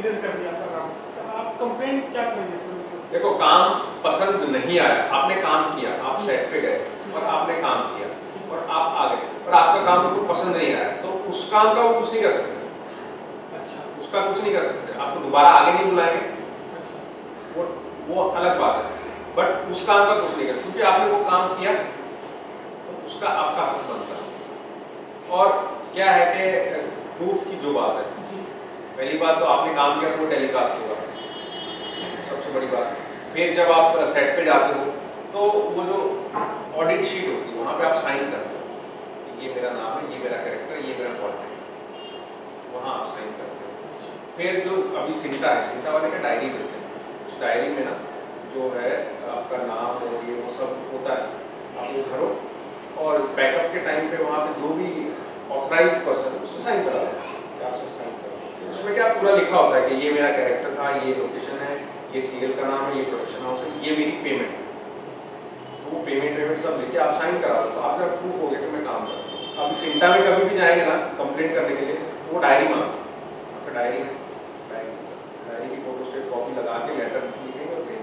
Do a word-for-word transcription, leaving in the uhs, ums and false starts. Erase कर दिया आपका काम, तो आप कंप्लेंट क्या करेंगे सर? देखो, काम पसंद नहीं आया, आपने काम किया, आप सेट पे गए और आपने काम किया और आप आ गए और आपका काम उनको पसंद नहीं आया, तो उस काम का वो कुछ नहीं कर सकते। अच्छा, उसका कुछ नहीं कर सकते, आपको दोबारा आगे नहीं बुलाएंगे। अच्छा, वो वो अलग बात है, बट उस काम का कुछ नहीं कर सकते क्योंकि आपने वो काम किया तो उसका आपका हक बनता है। और क्या है कि प्रूफ की जो बात है, पहली बात तो आपने काम किया तो वो टेलीकास्ट होगा, सबसे बड़ी बात। फिर जब आप सेट पे जाते हो तो वो जो ऑडिट शीट होती है वहाँ पे आप साइन करते हो कि ये मेरा नाम है, ये मेरा कैरेक्टर है, ये मेरा प्लॉट है, वहाँ आप साइन करते हो। फिर जो अभी सिंटा है, सिंटा वाले का डायरी देते हैं, उस डायरी में ना जो है आपका नाम और ये वो सब होता है, आप वो भरो और बैकअप के टाइम पे वहाँ पे जो भी ऑथराइज पर्सन उससे साइन करा दो कि आप सब साइन करो। उसमें क्या पूरा लिखा होता है कि ये मेरा कैरेक्टर था, ये लोकेशन है, ये सीरियल का नाम है, ये प्रोडक्शन हाउस है, ये मेरी पेमेंट है, वो पेमेंट पेमेंट सब लेके आप साइन करा दो, तो आपका प्रूफ हो गया कि मैं काम कर रहा हूँ। अभी सिंटा में कभी भी जाएंगे ना कंप्लेंट करने के लिए, वो डायरी मांगते हैं, आपका डायरी है, डायरी डायरी की फोटोस्टेट कॉपी लगा के लेटर लिखेंगे और